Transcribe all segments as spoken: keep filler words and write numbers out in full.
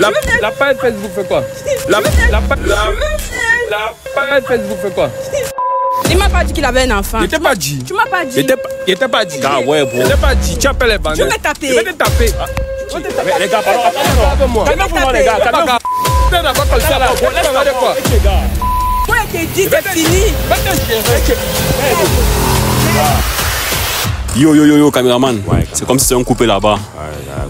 La, la page Facebook fait quoi? La, la, la, la page Facebook fait quoi? Il m'a pas dit qu'il avait un enfant. Il t'a pas dit. Tu m'as pas dit. Il t'a pas dit. Ah ouais, bro. Il t'a pas dit. Tu appelles les bandits. Je vais taper. Je vais te taper. Les gars, parlons avec moi. Calmez vous les gars. Calmez-vous. Pas comme ça là. Laisse-moi quoi. Moi, je t'ai dit, c'est fini. Yo, yo, yo, yo, caméraman. C'est comme si c'était un coupé là-bas.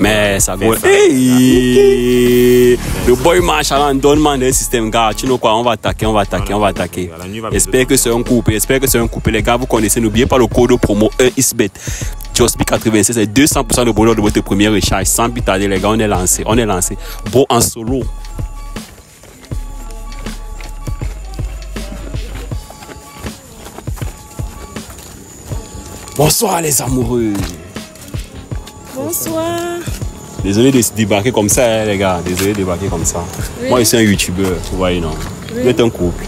Mais ça vaut. Hey, le boy marche à l'endonnement d'un système, gars. Tu sais quoi, on va attaquer, on va attaquer, on va attaquer. J'espère que c'est un coupé, j'espère que c'est un coupé. Les gars, vous connaissez, n'oubliez pas le code promo un X bet. Just B quatre-vingt-six, c'est deux cents pour cent de bonheur de votre première recharge. Sans bitader, les gars, on est lancé, on est lancé. Bon, en solo. Bonsoir, les amoureux. Bonsoir. Désolé de se débarquer comme ça, les gars. Désolé de débarquer comme ça. Oui. Moi, je suis un youtubeur, vous voyez, non? Vous êtes un couple.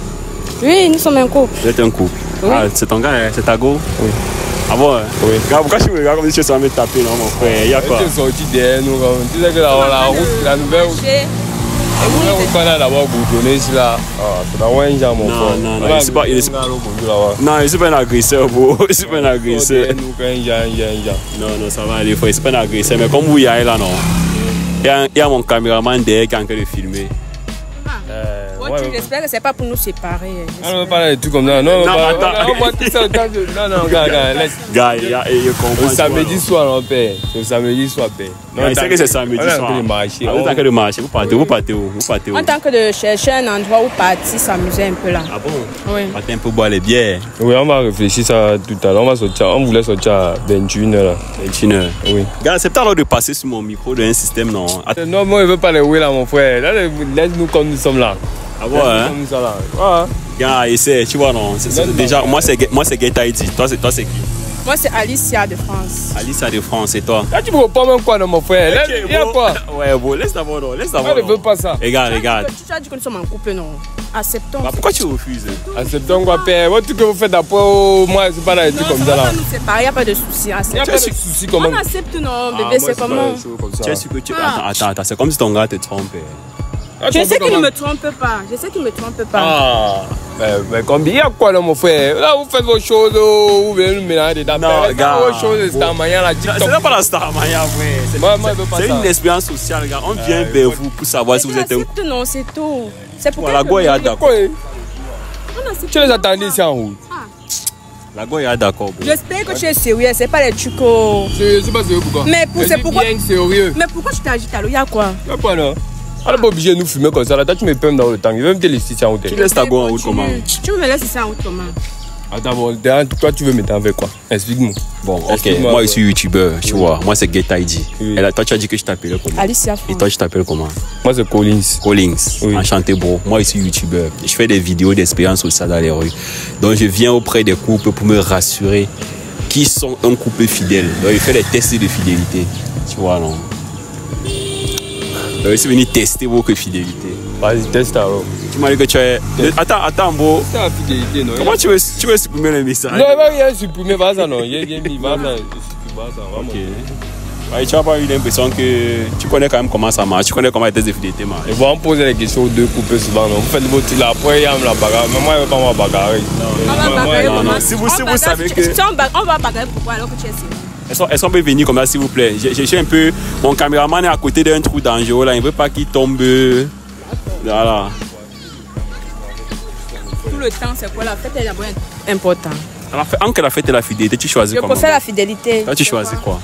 Oui, nous sommes un couple. Vous êtes un couple. Oui. Ah, c'est ton gars, hein? C'est ta go? Oui. Ah bon? Hein? Oui. Gars, pourquoi tu me regardes comme si tu es en train de taper, non, mon frère? Il y a quoi? Je suis sorti derrière nous. Tu sais que la, la route, la nouvelle route. La nouvelle route qu'on a d'abord bourdonnée, c'est là. Ah, c'est la Wenja, mon frère. Non, non, non. Il ne suis pas un agresseur, bro. Je ne suis pas un agresseur. Non, non, ça va aller, frère. Je ne suis pas un agresseur. Mais comme vous y allez là, non. Il y a mon caméraman derrière qui est en train de filmer. J'espère que c'est pas pour nous séparer. On ne veut pas des trucs comme ça. Non, non, non, gars, gars, laisse. Gars, je comprends. C'est samedi soir, non, père. C'est samedi soir, père. Non, il sait que c'est samedi soir. On est en train de marcher. On est en train de marcher. Vous partez, vous partez où? Vous partez où? En tant que de chercher un endroit où partir, s'amuser un peu là. Ah bon? Oui. Partez un peu boire les bières. Oui, on va réfléchir ça tout à l'heure. On va sortir. On voulait sortir à vingt et une heures là. vingt et une heures? Oui. Gars, c'est temps de passer sur mon micro d'un système, non? Non, moi, je veux pas les ouer là, mon frère. Laisse-nous comme nous sommes là. Ah ouais, hein? Ouais. Gars, essaie, tu vois, non? C est, c est, déjà, moi, c'est Gay Tahiti. Toi, c'est qui? Moi, c'est Alicia de France. Alicia de France, et toi? Là, tu me reprends même quoi, non, mon frère? Okay, là, quoi? Ouais, bon, laisse d'abord, non, laisse d'abord. Moi, je ne veux pas ça. Regarde, regarde. Tu as dit que nous sommes en couple, non? Acceptons. Bah, pourquoi tu refuses? Acceptons, quoi, père. Moi, tout que vous faites d'après, moi, c'est pas là, tout comme ça, là. Non, c'est pas, il n'y a pas de souci. Il n'y a pas de souci, comment? On accepte, non, bébé, c'est comment? Tu es sûr que tu. Attends, attends, c'est comme si ton gars te trompe. Je sais qu'il ne me trompe pas. Je sais qu'il ne me trompe pas. Ah, mais, mais combien il y a quoi là, mon frère? Là, vous faites vos choses, vous venez nous mélanger dedans. Non, gars. Vos choses de Starmania, la TikTok. C'est pas la Starmania, frère. C'est une expérience sociale, gars. On vient vers vous pour savoir si vous êtes un couple. Non, c'est tout. C'est pour la Goya, d'accord. Tu les attendais ici en route. La Goya est d'accord. J'espère que tu es sérieux, c'est pas les trucos. Je suis pas sérieux, pourquoi? Mais pourquoi tu t'agites alors? Il y a quoi? Il y a quoi là? On n'est pas obligé de nous fumer comme ça. Là, toi, tu me pèmes dans le temps. Je vais me te laisser ici en route. Tu laisses ta go en route comment? Tu me laisses ici en route comment? Attends, bon, toi, tu veux m'étendre avec quoi? Explique-nous. Bon, ok. Moi, je suis youtubeur, tu vois. Moi, c'est Gay Tahiti. Et là, toi, tu as dit que je t'appelais comment? Alicia. Et toi, tu t'appelles comment? Moi, c'est Collins. Collins. Enchanté, bro. Moi, je suis youtubeur. Je fais des vidéos d'expérience sociale dans les rues. Donc, je viens auprès des couples pour me rassurer qui sont un couple fidèle. Donc, je fais des tests de fidélité. Tu vois, non? Je suis venu tester votre fidélité. Vas-y, teste alors. Tu m'as dit que tu es. Attends, attends, bro. C'est la fidélité, non? Comment tu veux, tu veux supprimer le message? Non, il va rien supprimer, va ça, non. Il y a mis, va ça, va ça, va. Ok. Ouais, tu n'as pas eu l'impression que tu connais quand même comment ça marche, tu connais comment les tests de fidélité marchent. Ils vont poser les questions aux deux couples souvent, non? Vous faites votre truc là, après, il y a la bagarre. Mais moi, je ne veux pas me bagarrer. Non, non, non. Si vous savez que. On va bagarrer pourquoi alors que tu es sérieux? Est-ce qu'on peut venir comme ça, s'il vous plaît? J'ai un peu. Mon caméraman est à côté d'un trou dangereux là, il ne veut pas qu'il tombe. Voilà. Tout le temps, c'est quoi la fête? Elle est d'abord importante. Entre la fête et la fidélité, tu choisis quoi? Je préfère la fidélité. Là, tu choisis quoi?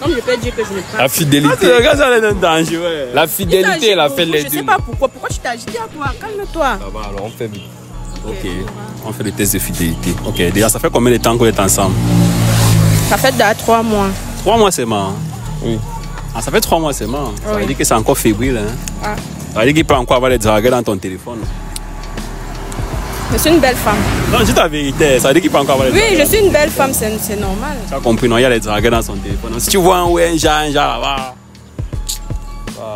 Comme je peux dire que je ne peux pas. La fidélité. Regarde, ça est un danger, ouais. La fidélité, la fête, les deux. Je ne sais pas pourquoi. Pourquoi tu t'agites à quoi? Calme-toi. Là-bas, alors, on fait bien. Ok. On fait le test de fidélité. Ok. Déjà, ça fait combien de temps qu'on est ensemble? Ça fait trois mois. Trois mois seulement. Oui. Ah, ça fait trois mois seulement. Ça veut dire que c'est encore fébrile. Hein? Ah. Ça veut dire qu'il peut encore avoir des dragues dans ton téléphone. Je suis une belle femme. Non, dis ta vérité. Ça veut dire qu'il peut encore avoir des dragues. Oui, je suis une belle femme, c'est normal. Tu as compris, non? Il y a des dragues dans son téléphone. Si tu vois un ouais, un genre, un genre là-bas.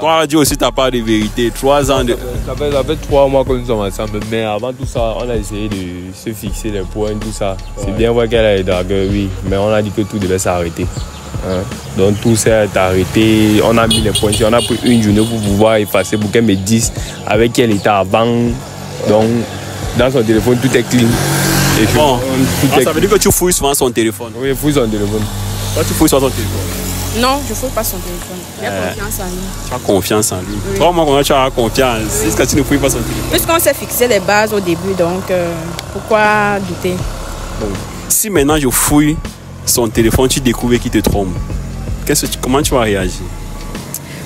Toi, Dieu aussi, t'as pas de vérité. Trois ans de. Ça fait, ça fait trois mois que nous sommes ensemble, mais avant tout ça, on a essayé de se fixer les points, tout ça. Ouais. C'est bien vrai qu'elle a les dragues, oui, mais on a dit que tout devait s'arrêter. Hein. Donc tout s'est arrêté, on a mis les points, on a pris une journée pour pouvoir effacer pour qu'elle me dise avec quel état avant. Donc dans son téléphone tout est clean. Et je, bon, tout ah, est ça veut clean. Dire que tu fouilles souvent son téléphone. Oui, je fouille son téléphone. Toi tu fouilles souvent son téléphone. Non, je ne fouille pas son téléphone. Il y a euh, confiance en lui. Tu as confiance en lui. Oui. Comment comment tu as confiance oui. Est-ce que tu ne fouilles pas son téléphone? Puisqu'on s'est fixé les bases au début, donc euh, pourquoi douter? Bon. Si maintenant je fouille son téléphone, tu découvres qu'il te trompe. Qu'est-ce que tu, comment tu vas réagir?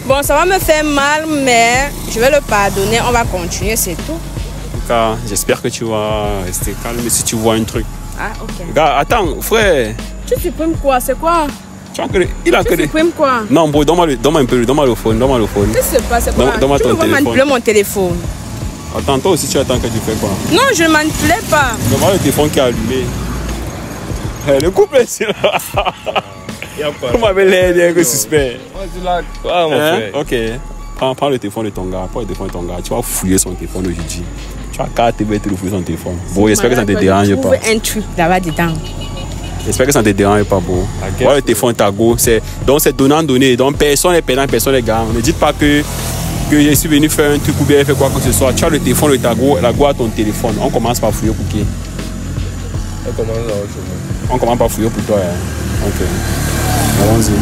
Bon, ça va me faire mal, mais je vais le pardonner. On va continuer, c'est tout. En tout cas, j'espère que tu vas rester calme si tu vois un truc. Ah, ok. Regarde, attends, frère. Tu supprimes quoi? C'est quoi? Tu as que le, il a tu que supprimes le... quoi? Non, bon, donne-moi un peu, donne-moi le phone, donne-moi le phone. Qu'est-ce qui se passe? Donne-moi ton téléphone. Manipuler mon téléphone. Attends, toi aussi, tu attends que tu fais quoi? Non, je ne manipulais pas. Donne-moi le téléphone qui est allumé. Le couple est sûr. Vous m'avez l'air d'un suspect. Ah, mon hein? frère. Ok. Prends, prends le téléphone de ton gars. Prends le téléphone de ton gars. Tu vas fouiller son téléphone aujourd'hui. Tu vas qu'à te mettre fouiller son téléphone. Bon, j'espère que ça ne te dérange pas. Tu veux un truc là-bas dedans. J'espère que ça ne te dérange pas, bon. Voilà le téléphone Tago. Donc, c'est donnant-donné. Donc, personne n'est perdant, personne n'est gagnant. Ne dites pas que, que je suis venu faire un truc ou bien faire quoi que ce soit. Tu as le téléphone, le Tago, la go à ton téléphone. On commence par fouiller pour qui? On commence par autre chose. On ne commence pas à fouiller pour toi. Hein. Ok. Allons-y.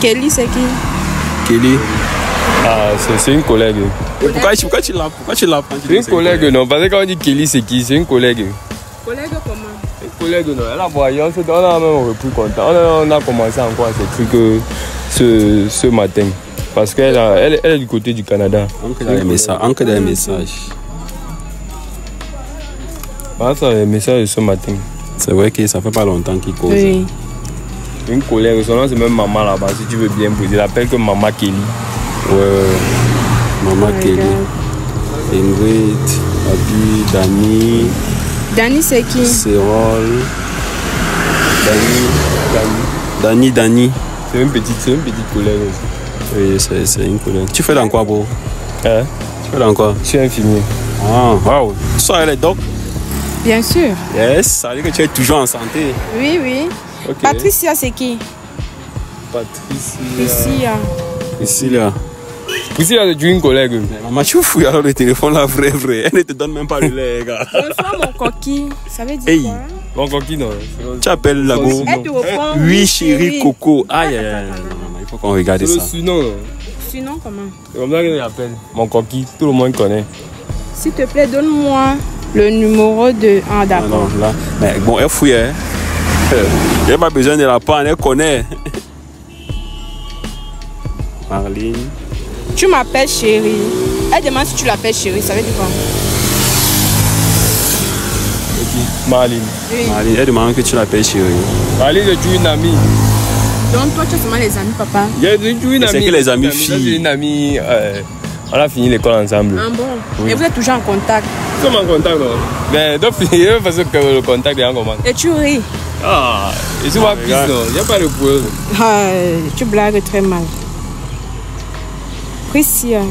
Kelly, c'est qui? Kelly. Ah, c'est une collègue. Et pourquoi, pourquoi tu l'as? C'est une collègue, non? Parce que quand on dit Kelly, c'est qui? C'est une collègue. Collègue comment? Une collègue, non? Elle a voyagé, on a même repris contact. On, on a commencé encore ces trucs euh, ce, ce matin. Parce qu'elle elle, elle est du côté du Canada. Encore des messages. Encore des messages. Ah, ça, le message de ce matin. C'est vrai que ça fait pas longtemps qu'il cause. Oui. Une collègue, son nom c'est même maman là-bas, si tu veux bien poser. Elle appelle que maman Kelly. Ouais, ouais. Maman oh Kelly. Ingrid, Abi, Dani. Dani c'est qui? Cérol. Dani, Dani. Dani, Dani. C'est une petite, c'est une petite collègue aussi. Oui, c'est une collègue. Tu fais dans quoi, bro? Hein? Tu fais dans quoi? Je suis infirmier. Ah, waouh. Tu sors les docs? Bien sûr. Yes, ça veut dire que tu es toujours en santé. Oui, oui. Okay. Patricia, c'est qui? Patricia. Priscilla. Priscilla, c'est une collègue. Maman, tu fouilles alors le téléphone là, vrai, vrai. Elle ne te donne même pas le lait, gars. Bonsoir, mon coquille. Ça veut dire hey. Quoi? Mon coquille, non. Tu appelles la go. Oui, chérie, coco. Aïe, aïe, aïe. Il faut qu'on regarde ça. C'est le nom. Sinon, comment? C'est comme ça qu'elle l'appelle. Mon coquille, tout le monde connaît. S'il te plaît, donne-moi. Le numéro de ah, d'accord. Mais bon, elle fouille. Hein. Elle n'a pas besoin de la panne, elle connaît. Marlene. Tu m'appelles chérie. Elle demande si tu l'appelles chérie, ça veut dire quoi? Okay. Marlene. Oui. Marlene, elle demande que tu l'appelles chérie. Marlene, je suis une amie. Donc toi, tu as seulement les amis, papa? C'est que les amis filles. J'ai une amie. Euh... On a fini l'école ensemble. Ah bon? Oui. Et vous êtes toujours en contact? Nous sommes en contact, non? Mais donc, il faut parce que le contact est en commande. Et tu ris? Ah, je suis pas pisse, non? Il n'y a pas de poule. Ah, tu blagues très mal. Priscilla,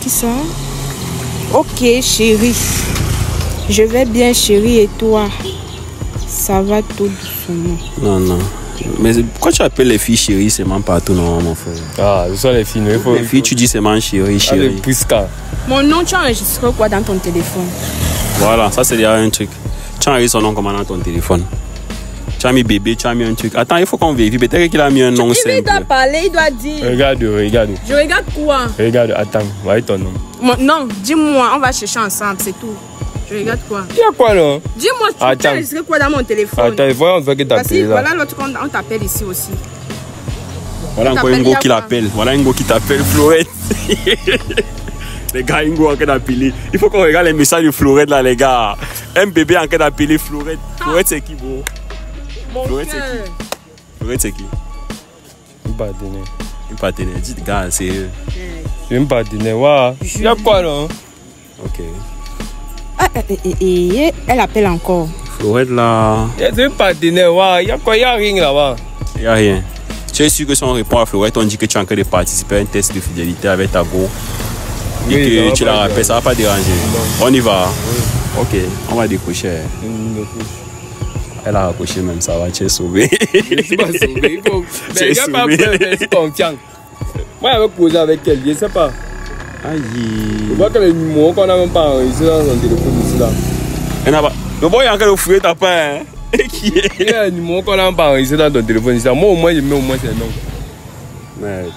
c'est qui ça? Ok, chérie. Je vais bien, chérie, et toi? Ça va tout doucement. Non, non. Mais pourquoi tu appelles les filles chérie seulement partout, non, mon frère? Ah, ce sont les filles, non? Il faut, les filles, tu dis seulement chérie, chérie. Prisca. Mon nom, tu enregistres quoi dans ton téléphone? Voilà, ça c'est déjà un truc. Tu enregistres son nom comment dans ton téléphone? Tu as mis bébé, tu as mis un truc. Attends, il faut qu'on vérifie. Peut-être qu'il a mis un nom simple. Il doit parler, il doit dire. Regarde, regarde. Je regarde quoi? Regarde, attends, voyez ton nom. Mon, non, dis-moi, on va chercher ensemble, c'est tout. Je regarde quoi? Il y a quoi là? Dis-moi, tu t'as enregistré quoi dans mon téléphone? Attends, voyons, on veut que t'appelles. Voilà l'autre, on t'appelle ici aussi. Voilà encore Ingo qui l'appelle. Voilà Ingo qui t'appelle, Florette. Les gars, Ingo en train d'appeler. Il faut qu'on regarde les messages de Florette là, les gars. Un bébé en train d'appeler Florette. Florette, c'est qui, bro? Florette, c'est qui? Florette, c'est qui? Une partenaire. Une partenaire. Dis, gars, c'est. Une partenaire, ouais. Il y a quoi là? Ok. Ah, et, et, et, elle appelle encore. Florette là. Il y a deux partenaires, ouais. Il y a quoi? Il n'y a rien là-bas. Il n'y a rien. Tu es sûr que si on répond à Florette, on dit que tu es en train de participer à un test de fidélité avec ta go. Et oui, que tu la rappelles, ça ne va pas déranger. Non. On y va. Oui. Ok, on va décrocher. elle a accouché même, ça va, tu es sauvé. Je suis pas sauvé, il faut... Mais il n'y a pas besoin d'être confiant. Moi, j'avais posé avec elle, je ne sais pas. Aïe. Je vois que le numéro qu'on n'a même pas enregistré dans son téléphone ici là. Elle n'a pas... Le boy est en train de fouiller ta pain, hein. Il y a un numéro qu'on n'a même pas enregistré dans ton téléphone ici là. Moi, au moins, je mets au moins ses noms. Merde.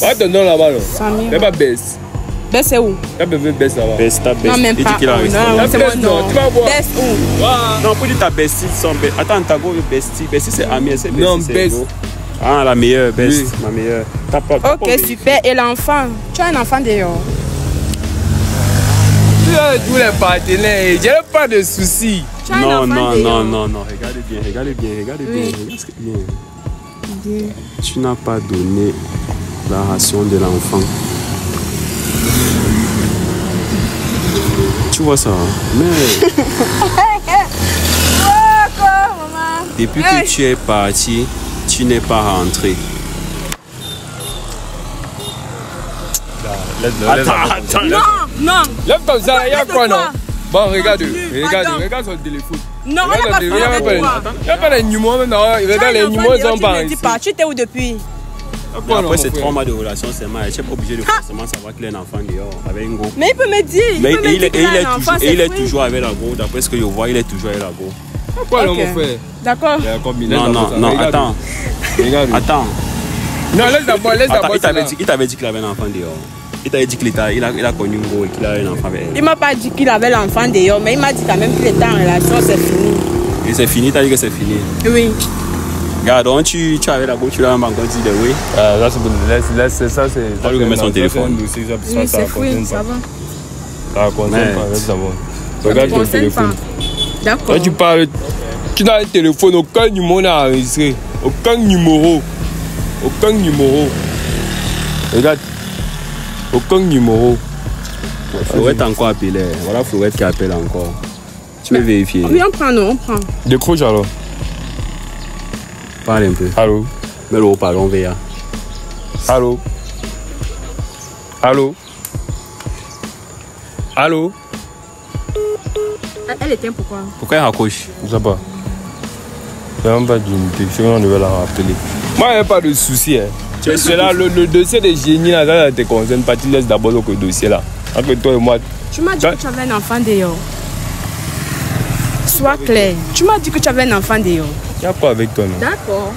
Pas ton nom là-bas, là. Samir. Mais pas Bess. Bess, c'est où? T'as besoin de Bess là-bas. Bess, t'as Bess. Non, même pas. Il dit qu'il a enregistré. C'est Bess, non. Tu vas voir. Bess où? Non, pour dire ta Bessie, son Bess. Attends, t'as beau Bessie. Bessie, c'est Amir, c'est Bessie. Non, Bess. Ah, la meilleure, Bess, oui. Ma meilleure. T'as pas, t'as ok, pas super. Et l'enfant? Tu as un enfant dehors? Tous les partenaires, j'ai pas de soucis. Tu as non, un enfant non, dehors. non, non, non. Regardez bien, regardez bien, regardez oui. bien. Regardez bien. Oui. Tu n'as pas donné la ration de l'enfant. Tu vois ça? Mais... Depuis que tu es parti, tu n'es pas rentré. Attends, attends. Non, non. Lève comme ça, il y a quoi, non? Bon, regarde, regarde, regarde sur le téléphone. Non, on n'a pas fait. Il n'y a pas les numéros, non. Regarde les numéros, ils ont pas. Tu n'es pas parti, tu es où depuis? Après ces trois mois de relation, c'est mal. Je suis pas obligé de forcément savoir qu'il est un enfant dehors avec une go. Mais il peut me dire. Mais il est toujours avec la go. D'après ce que je vois, il est toujours avec la go. Pourquoi okay. Mon frère? D'accord. Non, non, non, attends. Attends. Non, laisse d'abord, laisse d'abord. Il t'avait dit qu'il avait un enfant dehors. Il t'avait dit qu'il il a, il a connu Hugo et qu'il avait un enfant avec elle. Il m'a pas dit qu'il avait l'enfant dehors, mais il m'a dit quand même qu'il était en relation, c'est fini. Et c'est fini, t'as dit que c'est fini? Oui. Regarde, tu, tu avais la go, tu l'as encore dit de oui. Ah, là, c'est bon, laisse, laisse, ça, c'est. Pas lui remettre son téléphone. Oui, c'est fini, ça va. Ça concerne pas, laisse d'abord. Regarde ton téléphone. Quand tu parles, tu n'as un téléphone, aucun numéro n'a enregistré. Aucun numéro. Aucun numéro. Regarde. Aucun numéro. Flouette encore appelé. Voilà Flouette qui appelle encore. Tu veux vérifier? Oui, on prend, non, on prend. Décroche alors. Parle un peu. Allô? Mais le haut-parleur, Véa. Allô? Allô? Allô? Elle éteint pourquoi? Pourquoi elle raccroche? Je sais pas. C'est même pas d'unité. C'est qu'on devait la rappeler. Moi, il n'y a pas de souci. Hein. Tu sais, là, le, le dossier de génie, là, ça ne te concerne pas. Tu laisses d'abord le dossier là. Entre toi et moi. Tu m'as dit ça... que tu avais un enfant dehors. Sois clair. Tu m'as dit que tu avais un enfant dehors. Il y a quoi avec toi, non? D'accord.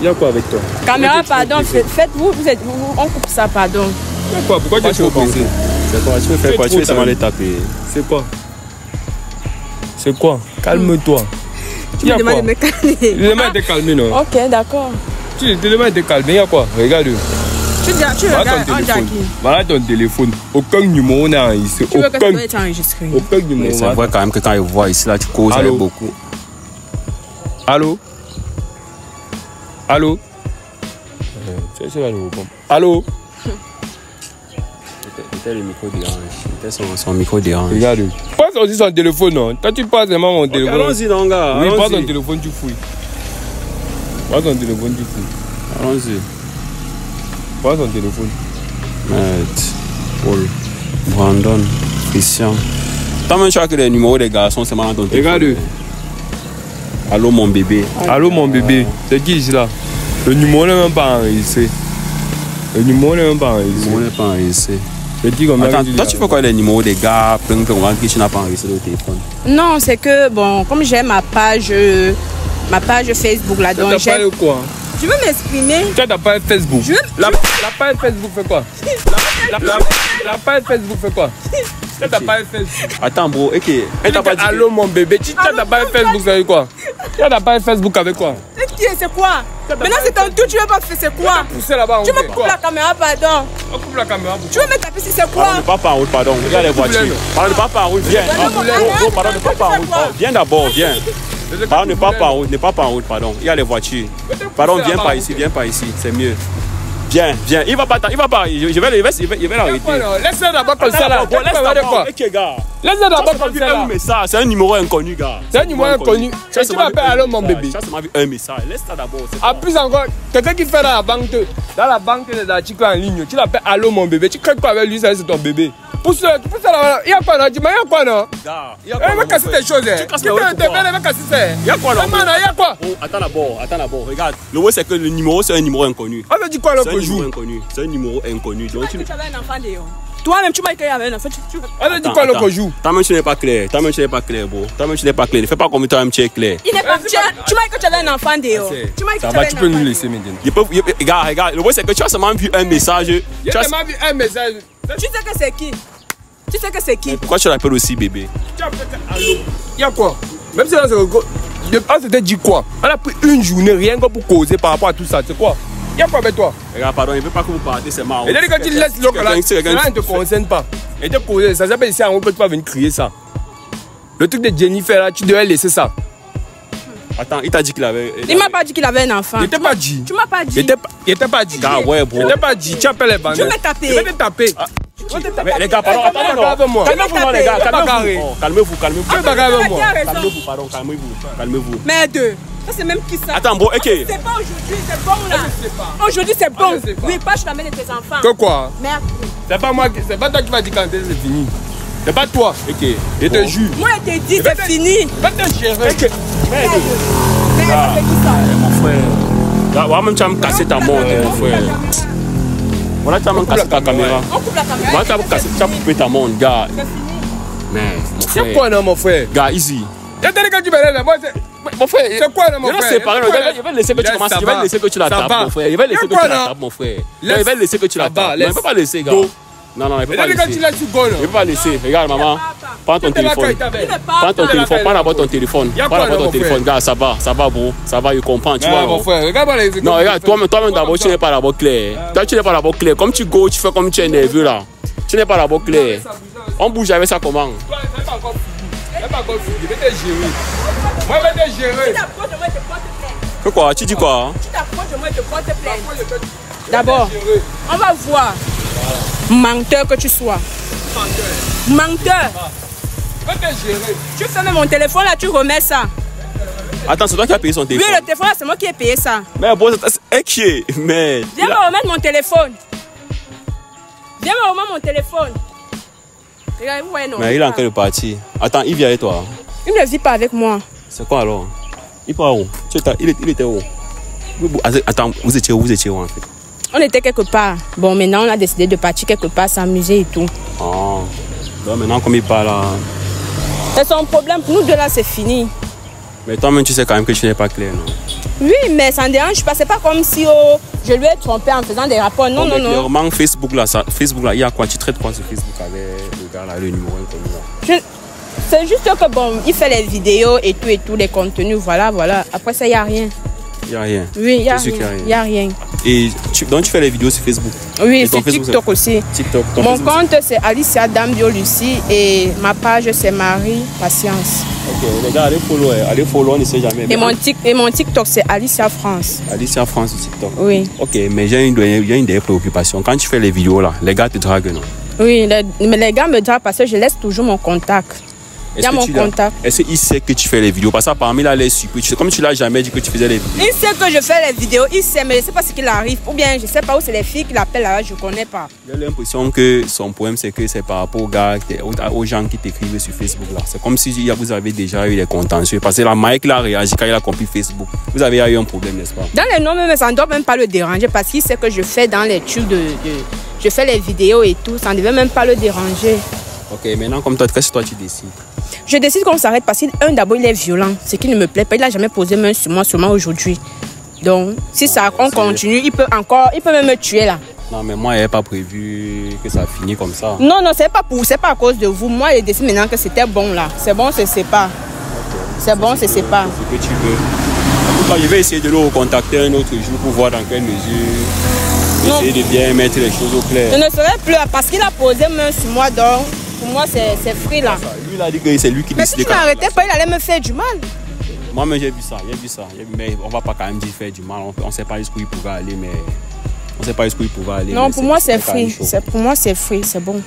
Il y a quoi avec toi? Caméra, pardon. Faites-vous. Vous êtes, vous, on coupe ça, pardon. Il y a quoi? Pourquoi tu es trop pressé? C'est quoi? Tu veux faire quoi? Tu veux seulement les taper. C'est quoi? C'est quoi? Calme-toi. Tu me demandes de me calmer. Tu me demandes de te calmer, non? Ok, d'accord. Tu te demandes de te calmer, il y a quoi? Regarde. Tu, tu voilà regardes ton téléphone. Voilà ton téléphone. Aucun numéro n'est enregistré. Tu veux que tu dois être enregistré. Aucun numéro. Mais c'est vrai quand même que quand ils voient ici, là, tu causes avec beaucoup. Allô? Allô? Tu es là, je réponds. Allô? C'était le micro dérange. C'était son, son micro dérange. Regarde. Passe aussi son téléphone, non? Toi, tu passes vraiment mon okay, téléphone. Allons-y, non, gars. Oui, passe ton téléphone, tu fouilles. Passe ton téléphone, tu fouilles. Allons-y. Passe ton téléphone. Mette. Paul. Brandon. Christian. T'as même choisi que les numéros des garçons, c'est marrant ton téléphone. Regarde. Allô, mon bébé. Allô, mon bébé. C'est qui ici là? Le numéro n'est même pas enregistré. Le numéro n'est même pas enregistré. Le numéro n'est pas enregistré. Attends, toi tu fais quoi les numéros des gars, plein de gens qui n'ont pas enregistré le téléphone? Non, c'est que bon, comme j'ai ma page, ma page Facebook là, donc j'ai. Tu quoi? Je veux m'exprimer. Tu as ta page Facebook. Veux... La... la page Facebook fait quoi? La, la... la... la page Facebook fait quoi? Tu as ta page Facebook. Attends bro, ok. Elle t'a pas dit. Allô mon bébé, tu as ta page Facebook avec quoi? Tu as ta page Facebook avec quoi? C'est quoi? Maintenant c'est ton tour, tu veux pas faire c'est quoi? Tu me coupes la caméra, pardon. On coupe la caméra. Tu veux me taper si c'est quoi? Parle pas par route, pardon. Regarde les voitures. Parle ne pas par route, viens. Pardon, ne pas par route. Viens d'abord, viens. Pardon, ne pas par route, ne pas par route, pardon. Il y a les voitures. Pardon, viens par ici, viens par ici, c'est mieux. Viens, viens. Il va pas, il va pas. Je vais, je vais, je vais l'arrêter. Laisse-le d'abord comme ça là. Laisse-le d'abord. Laisse-le d'abord comme ça là. Message, c'est un numéro inconnu, gars. C'est un numéro inconnu. Qu'est-ce que tu m'appelles alors, mon bébé? Ça m'a vu un message. Laisse-le d'abord. Ah plus encore, quelqu'un qui fait dans la banque, dans la banque des articles en ligne, tu l'appelles allô mon bébé. Tu crées quoi avec lui? Ça c'est ton bébé. pousse là, tu pousses là, il y a quoi là, dis-moi, il y a quoi là? Il y a quoi là? Il va casser tes choses. Tu casses tes choses. Il y a quoi là? Il y a quoi? Attends d'abord, attends d'abord, regarde. Le mot c'est que le numéro c'est un numéro inconnu. On me dit quoi là pour jouer? C'est un numéro inconnu. Donc tu avais un enfant, Léon. Toi-même, tu m'as écrit avec un enfant. On me dit quoi là pour jouer? Toi-même, tu n'es pas clair. Toi-même, tu n'es pas clair, bro. Toi-même, tu n'es pas clair. Ne fais pas comme toi-même, tu es clair. Il n'est pas clair. Tu m'as écrit que tu avais un enfant, Léon. Ça va, tu peux nous laisser maintenant. Regarde, regarde. Le mot c'est que tu as seulement vu un message. Tu as seulement vu un message. Tu sais que c'est qui? Tu sais que c'est qui? Pourquoi tu l'appelles aussi bébé? Il y a quoi? Même si là, on s'était dit quoi? On a pris une journée, rien que pour causer par rapport à tout ça. C'est quoi? Il y a quoi avec toi? Regarde, pardon, il ne veut pas que vous partez, c'est marrant. Et quand tu laisses l'autre là, cela ne te concerne pas. Et te poser, ça s'appelle ici, on ne peut pas venir crier ça. Le truc de Jennifer là, tu devais laisser ça. Attends, il t'a dit qu'il avait. Il m'a pas dit qu'il avait un enfant. Il t'a pas dit. Tu m'as pas dit. Il t'a pas dit. Ah ouais, bro. Il t'a pas dit. Tu appelles les bandits. Je vais taper. Je vais te taper. Les gars, pardon, attendez-moi. Calmez-vous, les gars. Calmez-vous. Calmez-vous, calmez-vous. Calmez-vous, pardon. Calmez-vous. Calmez-vous. Mais deux. Ça, c'est même qui ça? Attends, bro, ok. C'est pas aujourd'hui, c'est bon là. Aujourd'hui, c'est bon. Oui, pas je t'amène tes enfants. Que quoi? Merde. C'est pas moi, c'est pas toi qui vas dire quand c'est fini. C'est pas toi. Ok. Je te jure. Moi, je te dis, c'est fini. Va te gérer. Mais ça fait tout ça. Mon frère. Là, même tu vas me casser ta montre, mon frère. Voilà, tu vas me casser ta caméra. On coupe la caméra. Voilà, tu vas me casser, tu vas couper ta montre, gars. Mais mon frère. C'est quoi, non, mon frère? Gars, easy. Mon frère, c'est quoi, non, mon frère? Je vais laisser que tu commences. Je vais laisser que tu la tapes, mon frère. Je vais laisser que tu la tapes, mon frère. Je vais laisser que tu la tapes. Je ne peux pas laisser, gars. Non, non, il ne peut pas laisser. Il ne peut pas laisser. Regarde, maman. Prends ton téléphone. Prends ton téléphone. Prends d'abord ton téléphone. Prends d'abord ton téléphone. Gars, ça va. Ça va, bro. Ça va, il comprend. Tu vois, mon frère. Regarde les écoles. Non, regarde, toi-même d'abord, tu n'es pas d'abord clair. Toi, tu n'es pas d'abord clair. Comme tu go, tu fais comme tu es nerveux là. Tu n'es pas d'abord clair. On bouge avec ça comment? Je vais te gérer. Moi, je vais te gérer. Tu t'approches de moi, je te porte plainte. Quoi? Tu dis quoi? Tu t'approches de moi, je te porte plainte. D'abord, on va voir. Menteur que tu sois. Menteur. Menteur. Tu fermes mon téléphone là, tu remets ça. Attends, c'est toi qui as payé son téléphone. Oui, le téléphone là, c'est moi qui ai payé ça. Mais bon, c'est inquiet. Mais. Viens me remettre mon téléphone. Viens me remettre mon téléphone. Regarde, vous voyez non. Mais il est en train de partir. Attends, il vient avec toi. Il ne vit pas avec moi. C'est quoi alors? Il part où? Il était où? Attends, vous étiez où? Vous étiez où en fait? On était quelque part. Bon, maintenant, on a décidé de partir quelque part, s'amuser et tout. Oh, là, maintenant, comme il part là... C'est son problème. Pour nous deux, là, c'est fini. Mais toi-même, tu sais quand même que tu n'es pas clair, non? Oui, mais ça ne dérange pas. C'est pas comme si oh, je lui ai trompé en faisant des rapports. Non, non, non. Clairement, Facebook, là, ça, Facebook, là, il y a quoi? Tu traites quoi sur Facebook avec le gars, là, le numéro inconnu? C'est juste que, bon, il fait les vidéos et tout, et tout, les contenus, voilà, voilà. Après ça, il n'y a rien. Il n'y a rien. Oui, il n'y a, a, a rien. Et tu, donc tu fais les vidéos sur Facebook? Oui, sur TikTok aussi. TikTok, mon Facebook compte c'est Alicia Dame Diolucy et ma page c'est Marie Patience. Ok, les gars, allez follow, allez follow, on ne sait jamais. Et mon, tic, et mon TikTok c'est Alicia France. Alicia France TikTok. Oui. Ok, mais j'ai une, une des préoccupations. Quand tu fais les vidéos là, les gars te draguent, non? Oui, les, mais les gars me draguent parce que je laisse toujours mon contact. Il y a mon contact. Est-ce qu'il sait que tu fais les vidéos? Parce que parmi là, les surprises, comme tu l'as jamais dit que tu faisais les vidéos. Il sait que je fais les vidéos, il sait, mais je ne sais pas ce qu'il arrive. Ou bien je ne sais pas où c'est les filles qui l'appellent là, je ne connais pas. J'ai l'impression que son problème, c'est que c'est par rapport aux gars, aux gens qui t'écrivent sur Facebook là. C'est comme si vous avez déjà eu des contentieux. Parce que la Mike l'a réagi quand il a compris Facebook. Vous avez eu un problème, n'est-ce pas? Dans les noms, même, ça ne doit même pas le déranger parce qu'il sait que je fais dans les tubes de, de. Je fais les vidéos et tout, ça ne devait même pas le déranger. Ok, maintenant, comme toi, qu'est-ce que toi tu décides? Je décide qu'on s'arrête parce qu'un, d'abord, il est violent. Ce qui ne me plaît pas. Il n'a jamais posé main sur moi, seulement aujourd'hui. Donc, si ça, on continue, il peut encore, il peut même me tuer là. Non, mais moi, je n'avais pas prévu que ça finisse comme ça. Non, non, ce n'est pas, pas à cause de vous. Moi, je décide maintenant que c'était bon là. C'est bon, c'est sépare. C'est bon, c'est sépare. C'est ce que tu veux. En tout cas, je vais essayer de le recontacter un autre jour pour voir dans quelle mesure. Essayer non. de bien mettre les choses au clair. Je ne serai plus là parce qu'il a posé main sur moi, donc. Pour moi, c'est free là. Lui, il a dit que c'est lui qui décide. Mais si tu n'arrêtais pas, il allait me faire du mal. Moi, mais j'ai vu ça, j'ai vu ça. Mais on ne va pas quand même dire faire du mal. On ne sait pas jusqu'où il pouvait aller, mais on sait pas jusqu'où il pouvait aller. Non, pour moi, c'est free. Pour moi, c'est free, c'est bon.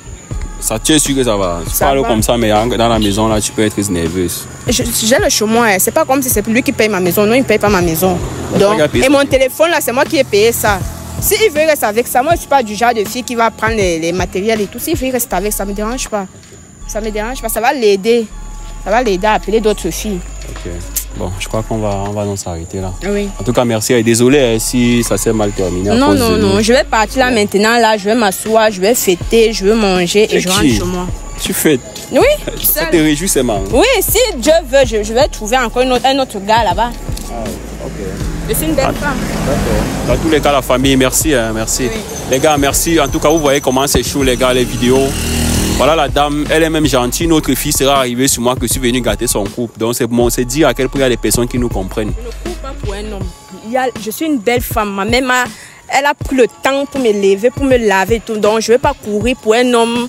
Ça, tu es sûr que ça va? Tu parles comme ça, mais dans la maison là, tu peux être nerveuse. J'ai le chemin. C'est pas comme si c'est lui qui paye ma maison. Non, il ne paye pas ma maison. Donc, et mon téléphone là, c'est moi qui ai payé ça. S'il veut rester avec ça, moi je ne suis pas du genre de fille qui va prendre les, les matériels et tout. S'il veut rester avec ça, ça ne me dérange pas. Ça me dérange pas, ça va l'aider. Ça va l'aider à appeler d'autres filles. Ok. Bon, je crois qu'on va, on va donc s'arrêter là. Oui. En tout cas, merci. Et désolé si ça s'est mal terminé. Non, non, non. Je vais partir là maintenant. Là, je vais m'asseoir, je vais fêter, je vais manger et je rentre chez moi. Tu fêtes? Oui. Ça te réjouit, c'est marrant. Oui, si Dieu veut, je, je vais trouver encore une autre, un autre gars là-bas. Ah, ok. Je suis une belle femme. D'accord. Dans tous les cas, la famille, merci. Hein, merci. Oui. Les gars, merci. En tout cas, vous voyez comment c'est chaud, les gars, les vidéos. Voilà, la dame, elle est même gentille. Notre fille sera arrivée sur moi que je suis venu gâter son couple. Donc, c'est bon, c'est dire à quel point il y a des personnes qui nous comprennent. Je ne coupe pas pour un homme. Il y a, je suis une belle femme. Ma mère, elle a pris le temps pour me lever, pour me laver et tout. Donc, je ne vais pas courir pour un homme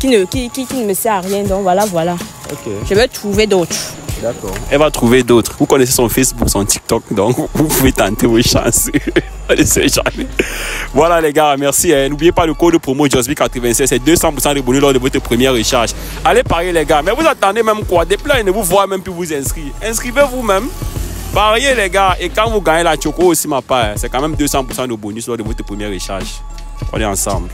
qui ne, qui, qui, qui ne me sert à rien. Donc, voilà, voilà. Okay. Je vais trouver d'autres. D'accord. Elle va trouver d'autres. Vous connaissez son Facebook, son TikTok. Donc, vous pouvez tenter vos chances. Voilà les gars, merci. N'oubliez pas le code promo J O S B I quatre-vingt-seize, c'est deux cents pour cent de bonus lors de votre première recharge. Allez parier les gars, mais vous attendez même quoi? Des plans, ils ne vous voient même plus vous inscrire. Inscrivez-vous même, pariez les gars. Et quand vous gagnez la choco aussi ma part, c'est quand même deux cents pour cent de bonus lors de votre première recharge. On est ensemble.